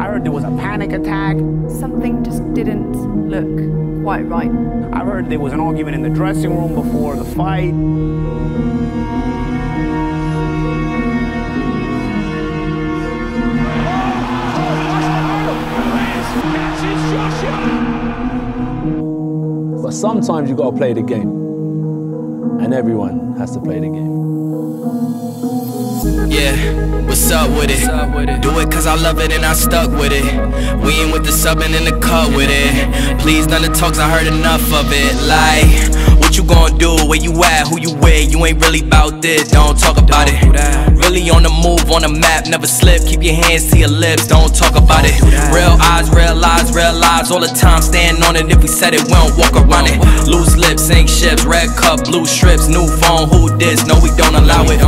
I heard there was a panic attack. Something just didn't look quite right. I heard there was an argument in the dressing room before the fight. But sometimes you gotta play the game. And everyone has to play the game. Yeah, what's up with it? Do it cause I love it and I stuck with it. We ain't with the sub and in the cut with it. Please, none of the talks, I heard enough of it. Like, what you gonna do? Where you at? Who you with? You ain't really about this, don't talk about it. Really on the move, on the map, never slip. Keep your hands to your lips, don't talk about it. Real eyes, real lives, all the time. Stand on it, if we said it, we don't walk around it. Loose lips, ain't ships, red cup, blue strips. New phone, who dis? No, we don't allow it.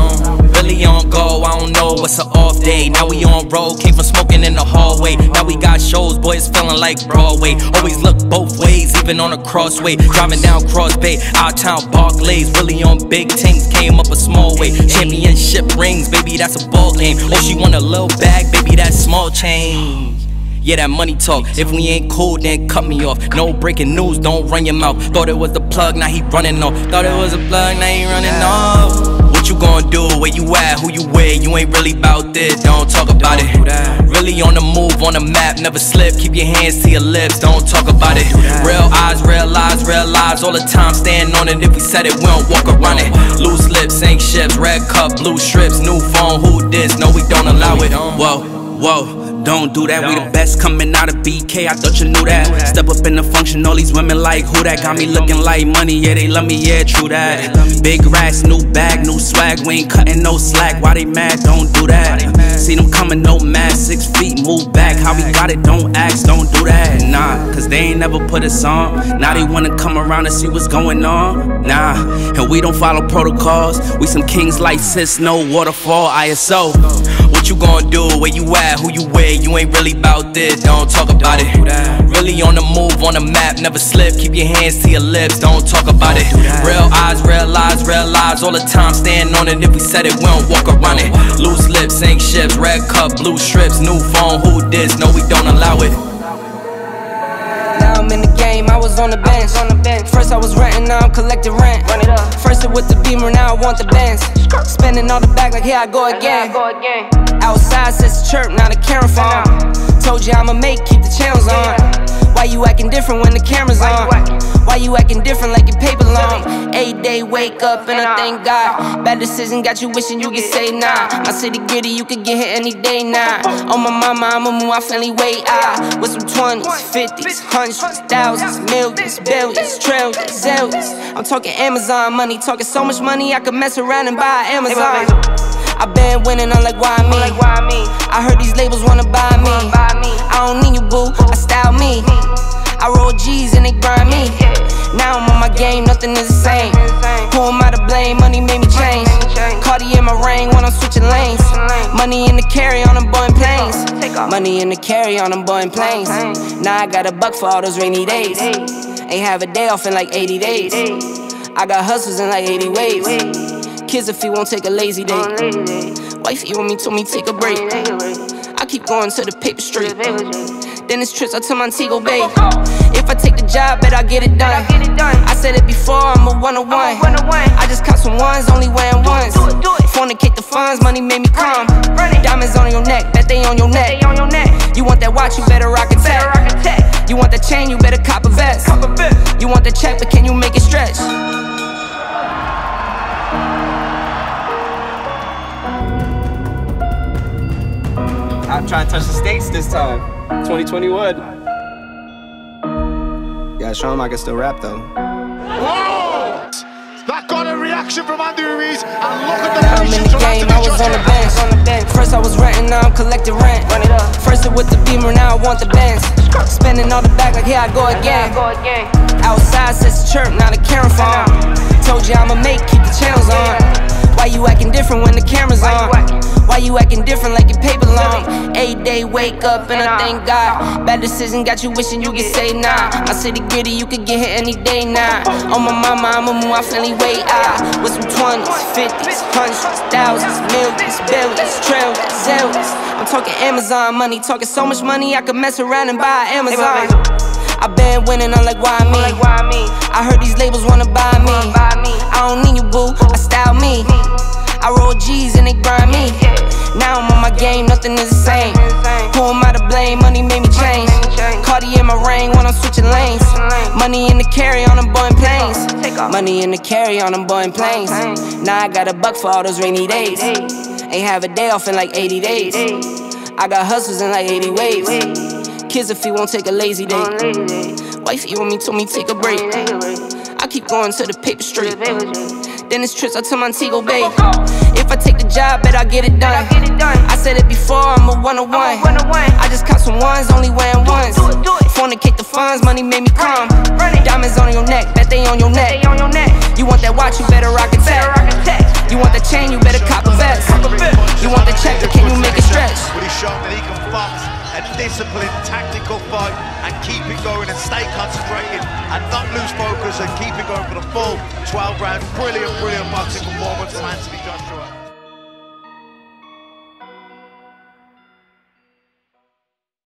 Really on go, I don't know, it's an off day. Now we on road, came from smoking in the hallway. Now we got shows, boys feeling like Broadway. Always look both ways, even on a crossway. Driving down Cross Bay, our town Barclays. Really on big things, came up a small way. Championship rings, baby, that's a ball game. Oh, she want a little bag, baby, that's small change. Yeah, that money talk. If we ain't cool, then cut me off. No breaking news, don't run your mouth. Thought it was the plug, now he running off. Thought it was a plug, now he running off. What you gon' do, where you at, who you with, you ain't really about this, don't talk about it. Really on the move, on the map, never slip, keep your hands to your lips, don't talk about it. Real lives, all the time, stand on it, if we said it, we don't walk around it. Loose lips, ain't ships, red cup, blue strips, new phone, who dis, no we don't allow it. Whoa, whoa. Don't do that, we the best coming out of BK, I thought you knew that. Step up in the function, all these women like who that. Got me looking like money, yeah they love me, yeah true that. Big racks, new bag, new swag, we ain't cutting no slack. Why they mad, don't do that. See them coming, no mad, 6 feet, move back. How we got it, don't ask, don't do that. Nah, cause they ain't never put us on. Now they wanna come around and see what's going on. Nah, and we don't follow protocols. We some kings like Sis, no waterfall, ISO. What you gon' do, where you at, who you with, you ain't really about this, don't talk about it. Really on the move, on the map, never slip, keep your hands to your lips, don't talk about it. Real lives, all the time, stand on it, if we said it, we don't walk around it. Loose lips, ain't ships, red cup, blue strips, new phone, who dis, no we don't allow it. Now I'm in the game, I was on the bench. First I was renting, now I'm collecting rent. First it with the Beamer, now I want the Benz. Spending all the back like here I go again. Outside says chirp, not a camera phone. Told you I'ma make, keep the channels on. Why you acting different when the camera's on? Why you acting different like your paper long? 8 day wake up and I thank God. Bad decision got you wishing you could say nah. My city gritty, you could get hit any day now. Nah. On my mama, I'ma move, I finally wait out. With some 20s, 50s, 100s, thousands, millions, billions, trillions, zillions. I'm talking Amazon money, talking so much money I could mess around and buy Amazon. I been winning, I'm like, why me? I heard these labels wanna buy me. I don't need you, boo, I style me. I roll G's and they grind me. Now I'm on my game, nothing is the same. Who am I to blame? Money made me change. Cardi in my ring when I'm switching lanes. Money in the carry on them boy planes. Money in the carry on them boy planes. Now I got a buck for all those rainy days. Ain't have a day off in like 80 days. I got hustles in like 80 ways. Kids if he won't take a lazy day. Wifey on me told me take a break. I keep going to the paper street. Then it's trips out to Montego Bay. If I take the job, bet I get it done. I said it before, I'm a one-on-one. I just count some ones, only wearing ones. Fornicate the funds, money made me calm. Diamonds on your neck, bet they on your neck. You want that watch, you better rock a tech. You want that chain, you better cop a vest. You want that check, but can you make it stretch? I'm trying to touch the states this time, 2021. Yeah, show him I can still rap though. Whoa! That got a reaction from Andrew Ruiz, and look at the patience of Anthony Joshua. Now I'm in the game, I was on the bench. First I was renting, now I'm collecting rent. First it with the Beamer, now I want the Benz. Spending all the back like here I go again. Outside says chirp, not a camera phone. Told you I'ma make, keep the channels on. Why you acting different when the camera's on? Why you acting different like your paper long? 8 day, wake up and I thank God. Bad decision got you wishing you could say nah. My city gritty, you could get here any day now. Nah. On my mama, I'ma move my family way out. With some 20s, 50s, 100s, 1000s, millions, billions, trillions, zillions. I'm talking Amazon money, talking so much money I could mess around and buy Amazon. I been winning, I'm like, why me? I heard these labels wanna buy me. I don't need you, boo, I style me. I roll G's and they grind me. Now I'm on my game, nothing is the same. Who am I to blame? Money made me change. Cartier in my ring when I'm switching lanes. Money in the carry on them boarding planes. Money in the carry on them boarding planes. Now I got a buck for all those rainy days. Ain't have a day off in like 80 days. I got hustles in like 80 waves. Kids if you won't take a lazy day. Wifey on me told me take a break. I keep going to the paper street. Then it's trips out to Montego Bay. If I take the job, bet I get it done. I said it before, I'm a 101. I just caught some ones, only wearing ones. Fornicate the funds, money made me calm. Diamonds on your neck, bet they on your neck. You want that watch, you better rock a tech. You want that chain, you better cop a vest. You want the check, but can you make it stretch? Really shown that he can box a disciplined tactical fight and keep it going and stay concentrated and not lose focus and keep it going for the full 12 rounds. Brilliant, brilliant boxing performance from Anthony Joshua.